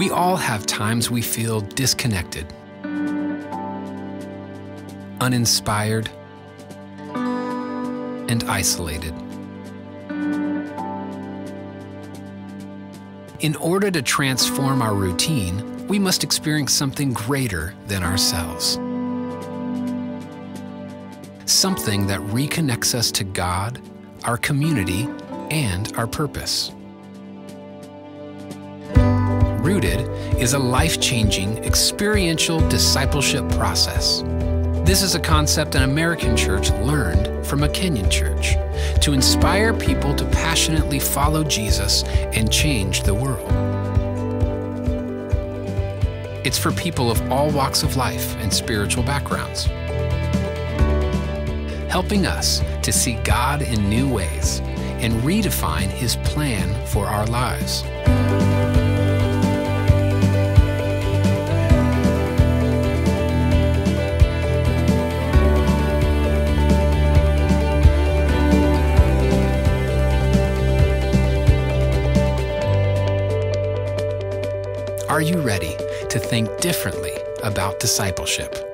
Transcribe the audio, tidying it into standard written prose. We all have times we feel disconnected, uninspired, and isolated. In order to transform our routine, we must experience something greater than ourselves. Something that reconnects us to God, our community, and our purpose. Rooted is a life-changing, experiential discipleship process. This is a concept an American church learned from a Kenyan church to inspire people to passionately follow Jesus and change the world. It's for people of all walks of life and spiritual backgrounds, helping us to see God in new ways and redefine His plan for our lives. Are you ready to think differently about discipleship?